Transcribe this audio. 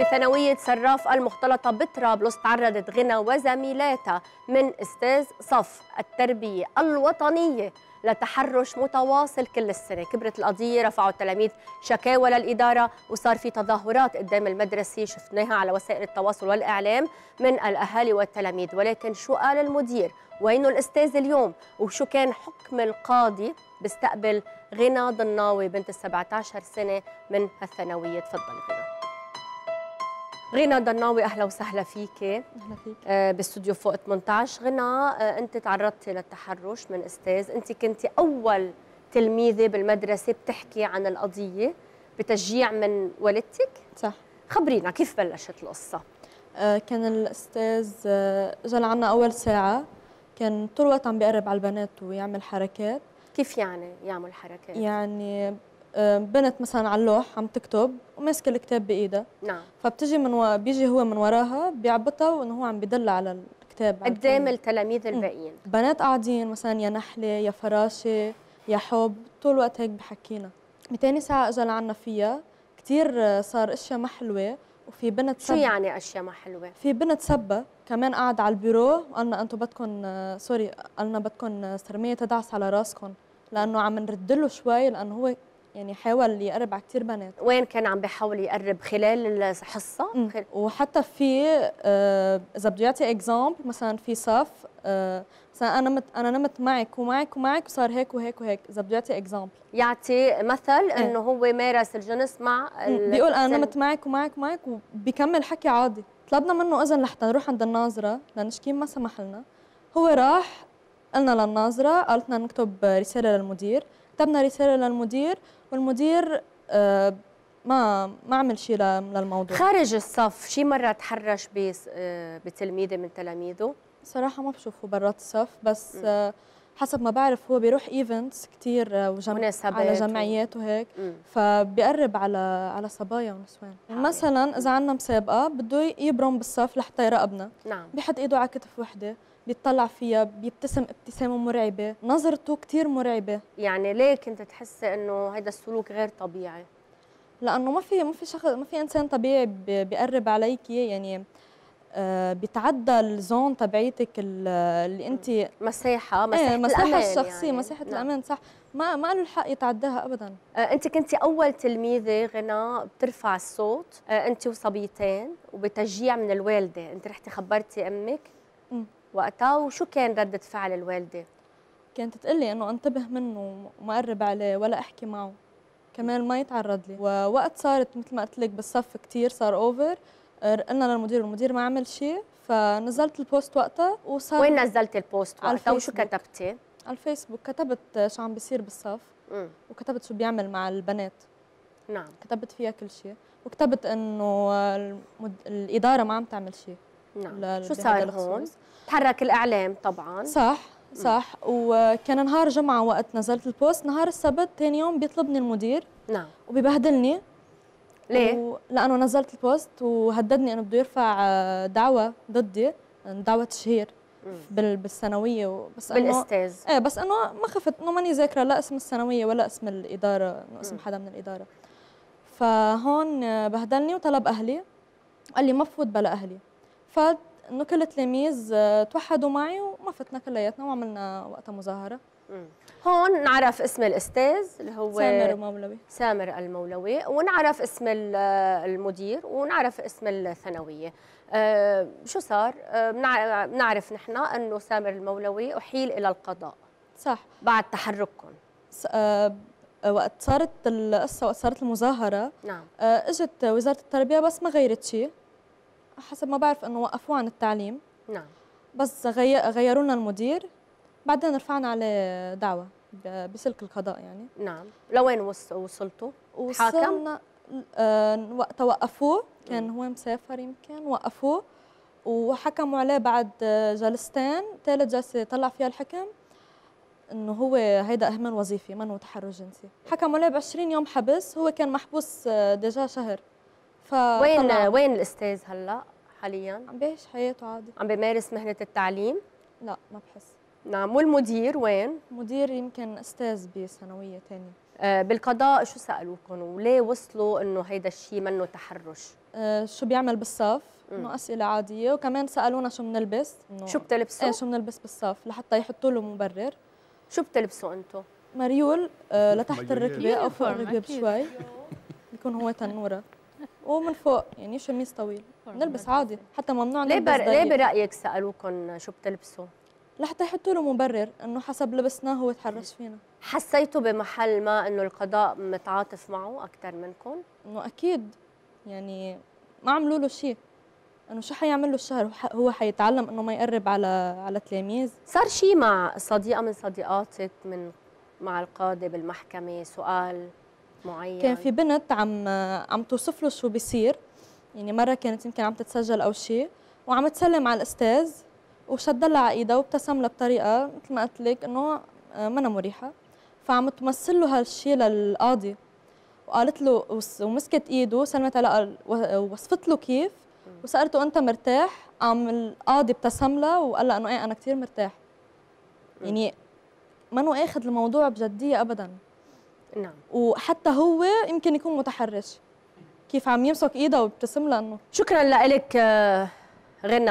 بثانوية سراف المختلطة بطرابلس تعرضت غنى وزميلاتها من استاذ صف التربية الوطنية لتحرش متواصل كل السنة. كبرت القضية، رفعوا التلاميذ شكاوى للإدارة وصار في تظاهرات قدام المدرسة شفناها على وسائل التواصل والإعلام من الأهالي والتلاميذ. ولكن شو قال المدير؟ وينه الأستاذ اليوم؟ وشو كان حكم القاضي بيستقبل غنى دناوي بنت 17 سنة من الثانوية؟ تفضل غنى. غنى دناوي اهلا وسهلا فيكي. اهلا فيك باستوديو فوق 18. غنى انت تعرضتي للتحرش من استاذ، انت كنتي اول تلميذه بالمدرسه بتحكي عن القضيه بتشجيع من والدتك؟ صح. خبرينا كيف بلشت القصه؟ كان الاستاذ اجى لعنا اول ساعه، كان طول الوقت عم بيقرب على البنات ويعمل حركات. كيف يعني يعمل حركات؟ يعني بنت مثلا على اللوح عم تكتب وماسكه الكتاب بايدها. نعم. فبتجي بيجي هو من وراها بيعبطها وانه هو عم بيدل على الكتاب قدام التلاميذ الباقيين. بنات قاعدين مثلا يا نحله يا فراشه يا حب، طول الوقت هيك بحكينا. بتاني ساعه اجى لعنا فيها كثير صار اشياء ما حلوه، وفي بنت سبة. شو يعني اشياء ما حلوه؟ في بنت سبة كمان قاعد على البيرو وقالنا انتم بدكم سوري قالنا بدكم سرميه تدعس على راسكم، لانه عم نرد له شوي لانه هو يعني حاول يقرب على كثير بنات. وين كان عم بيحاول يقرب؟ خلال الحصه وحتى في اذا بدي اعطي اكزامبل مثلا في صف مثلا انا نمت معك ومعك ومعك وصار هيك وهيك وهيك، اذا بدي اعطي اكزامبل يعطي مثل انه هو مارس الجنس مع بيقول انا نمت معك ومعك ومعك وبيكمل حكي عادي. طلبنا منه اذن لحتى نروح عند الناظره لنشكي، ما سمح لنا. هو راح قلنا للناظره، قالتنا نكتب رساله للمدير، كتبنا رساله للمدير والمدير ما عمل شيء للموضوع. خارج الصف شي مرة تحرش بتلميذه من تلاميذه؟ صراحة ما بشوفه برات الصف، بس حسب ما بعرف هو بيروح ايفنتس كثير على جمعيات وهيك، فبيقرب على صبايا ونسوان. مثلا اذا عندنا مسابقة بده يبرم بالصف لحتى يراقبنا. نعم. بيحط ايده على كتف وحدة بيطلع فيها بيبتسم ابتسامه مرعبه، نظرته كثير مرعبه. يعني ليه كنت تحسي انه هذا السلوك غير طبيعي؟ لانه ما في شخص، ما في انسان طبيعي بيقرب عليكي، يعني بيتعدى الزون تبعيتك اللي انت مساحه الأمان الشخصيه يعني. مساحه الامان. صح، ما له الحق يتعداها ابدا. انت كنتي اول تلميذه غنى بترفع الصوت، انت وصبيتين وبتشجيع من الوالده. انت رحتي خبرتي امك وقتها، وشو كان ردة فعل الوالدة؟ كانت تقلي انه انتبه منه وما اقرب عليه ولا احكي معه كمان ما يتعرض لي. ووقت صارت مثل ما قلت لك بالصف كثير صار اوفر، قلنا للمدير والمدير ما عمل شيء، فنزلت البوست وقتها. وصار وين نزلت البوست وقتها وشو كتبتي؟ على الفيسبوك كتبت شو عم بيصير بالصف وكتبت شو بيعمل مع البنات. نعم. كتبت فيها كل شيء وكتبت انه الإدارة ما عم تعمل شيء. نعم. شو صار هون؟ تحرك الإعلام طبعاً. صح. وكان نهار جمعة وقت نزلت البوست، نهار السبت ثاني يوم بيطلبني المدير. نعم. وبيبهدلني. ليه؟ لأنه نزلت البوست وهددني إنه بده يرفع دعوة ضدي، دعوة تشهير بالثانوية. بس بالأستاذ. إيه بس إنه ما خفت، إنه ماني ذاكرة لا اسم الثانوية ولا اسم الإدارة، إنه اسم حدا من الإدارة. فهون بهدلني وطلب أهلي، قال لي ما بفوت بلا أهلي. إنه كل التلاميذ توحدوا معي وما فتنا كلياتنا وعملنا وقتها مظاهرة. هون نعرف اسم الأستاذ اللي هو سامر المولوي، ونعرف اسم المدير ونعرف اسم الثانوية. شو صار؟ بنعرف نحن إنه سامر المولوي أحيل إلى القضاء. صح. بعد تحرككم. وقت صارت القصة وقت صارت المظاهرة. نعم. إجت وزارة التربية بس ما غيرت شيء. حسب ما بعرف انه وقفوه عن التعليم. نعم. بس غيروا لنا المدير، بعدين رفعنا عليه دعوه بسلك القضاء يعني. نعم. لوين وصلتوا؟ وصلنا وقتها وقفوه، كان هو مسافر يمكن، وقفوه وحكموا عليه بعد جلستين. ثالث جلسه طلع فيها الحكم انه هو هيدا اهمال وظيفي منه تحرش جنسي. حكموا عليه ب 20 يوم حبس، هو كان محبوس ديجا شهر. وين الاستاذ هلا حاليا؟ عم بيعيش حياته عادي، عم بيمارس مهنه التعليم. لا ما بحس. نعم. والمدير وين؟ مدير يمكن استاذ بثانويه ثانيه. بالقضاء شو سالوكم وليه وصلوا انه هيدا الشيء منه تحرش؟ شو بيعمل بالصف، انه اسئله عاديه، وكمان سالونا شو بنلبس، شو بتلبسوا؟ ايه شو بنلبس بالصف لحتى يحطوا له مبرر. شو بتلبسوا انتم؟ مريول لتحت الركبه او فوق الركبه بشوي، بيكون هو تنوره، ومن فوق يعني شميس طويل، بنلبس عادي، حتى ممنوع نلبس ضيق. ليه برايك سالوكم شو بتلبسوا؟ لحتى يحطوا له مبرر انه حسب لبسنا هو تحرش فينا. حسيتوا بمحل ما انه القضاء متعاطف معه اكثر منكم؟ انه اكيد يعني ما عملوا له شيء، انه شو حيعمل له الشهر؟ هو حيتعلم انه ما يقرب على تلاميذ. صار شيء مع صديقه من صديقاتك مع القاضي بالمحكمه، سؤال معين؟ كان في بنت عم توصف له شو بيصير، يعني مره كانت يمكن عم تتسجل او شيء، وعم تسلم على الاستاذ وشد لها على ايدها وابتسم لها بطريقه مثل ما قلت لك انه منا مريحه، فعم تمثل له هالشيء للقاضي، وقالت له ومسكت ايده وسلمت على ووصفت له كيف، وسالته انت مرتاح؟ قام القاضي ابتسم لها وقال لها انه ايه انا كثير مرتاح. يعني منو اخذ الموضوع بجديه ابدا. نعم. وحتى هو يمكن يكون متحرش، كيف عم يمسك ايده ويبتسم لها انه. شكرا لك غنى.